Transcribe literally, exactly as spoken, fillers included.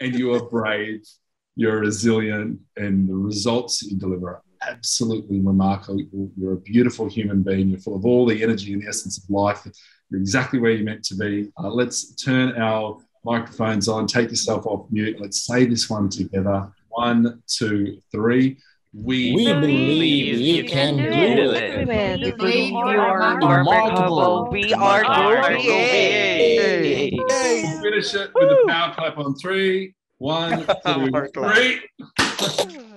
and you are brave, you're resilient, and the results that you deliver are absolutely remarkable. You're a beautiful human being. You're full of all the energy and the essence of life. You're exactly where you're meant to be. Uh, let's turn our microphones on. Take yourself off mute. Let's say this one together. One, two, three. We, we believe you can do it. We believe you are remarkable. We are glorious. Finish it with a power clap on three. One, two, three.